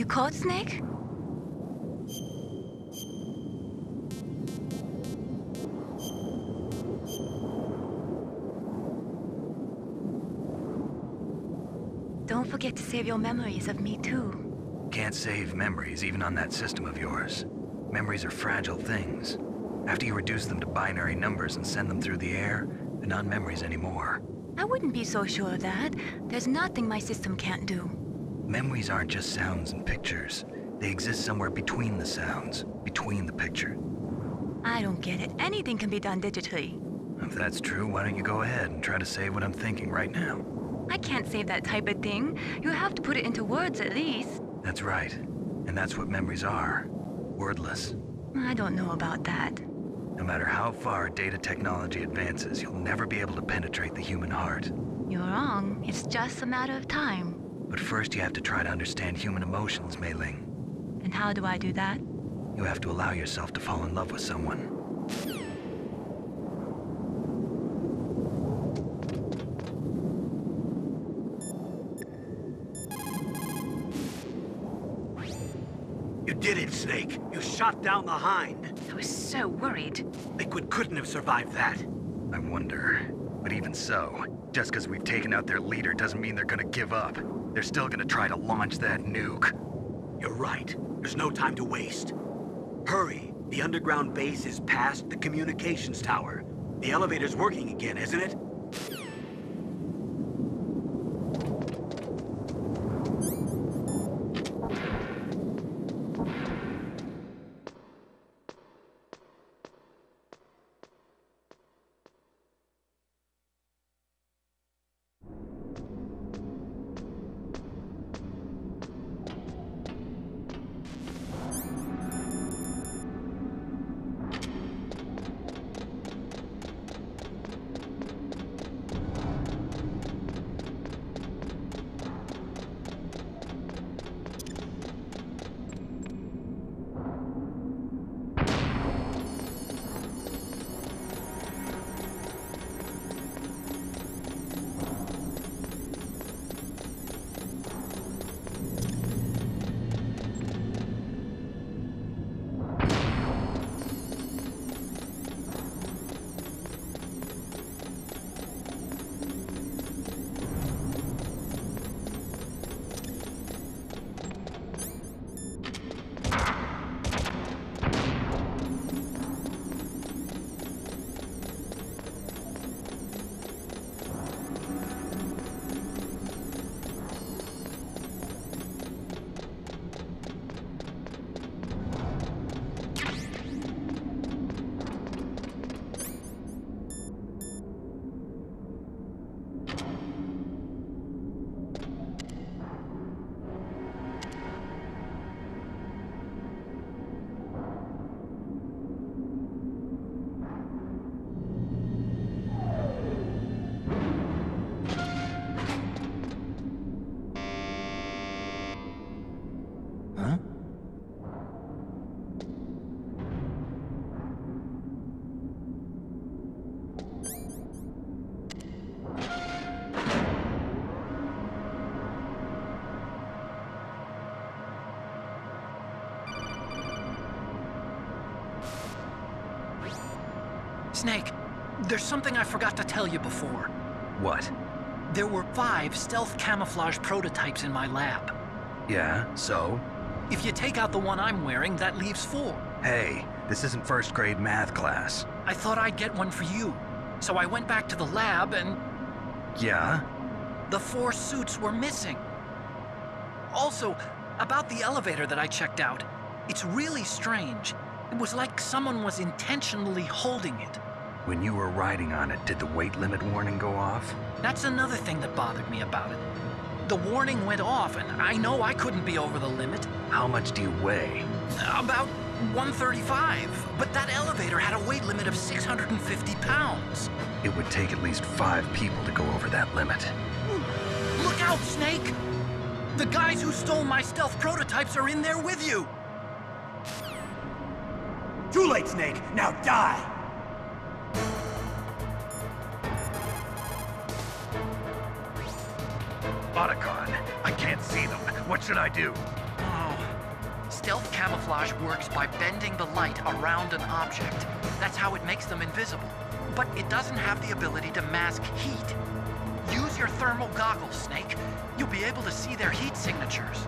You caught Snake? Don't forget to save your memories of me too. Can't save memories, even on that system of yours. Memories are fragile things. After you reduce them to binary numbers and send them through the air, they're not memories anymore. I wouldn't be so sure of that. There's nothing my system can't do. Memories aren't just sounds and pictures. They exist somewhere between the sounds, between the picture. I don't get it. Anything can be done digitally. If that's true, why don't you go ahead and try to say what I'm thinking right now? I can't say that type of thing. You have to put it into words at least. That's right. And that's what memories are. Wordless. I don't know about that. No matter how far data technology advances, you'll never be able to penetrate the human heart. You're wrong. It's just a matter of time. But first you have to try to understand human emotions, Mei Ling. And how do I do that? You have to allow yourself to fall in love with someone. You did it, Snake. You shot down the Hind. I was so worried. Liquid couldn't have survived that. I wonder. But even so, just because we've taken out their leader doesn't mean they're gonna give up. They're still gonna try to launch that nuke. You're right. There's no time to waste. Hurry. The underground base is past the communications tower. The elevator's working again, isn't it? Snake, there's something I forgot to tell you before. What? There were 5 stealth camouflage prototypes in my lab. Yeah, so? If you take out the one I'm wearing, that leaves 4. Hey, this isn't first grade math class. I thought I'd get one for you. So I went back to the lab and... Yeah? The 4 suits were missing. Also, about the elevator that I checked out, it's really strange. It was like someone was intentionally holding it. When you were riding on it, did the weight limit warning go off? That's another thing that bothered me about it. The warning went off, and I know I couldn't be over the limit. How much do you weigh? About 135, but that elevator had a weight limit of 650 pounds. It would take at least 5 people to go over that limit. Look out, Snake! The guys who stole my stealth prototypes are in there with you! Too late, Snake! Now die! Otacon, I can't see them. What should I do? Oh, Stealth camouflage works by bending the light around an object. That's how it makes them invisible. But it doesn't have the ability to mask heat. Use your thermal goggles, Snake. You'll be able to see their heat signatures.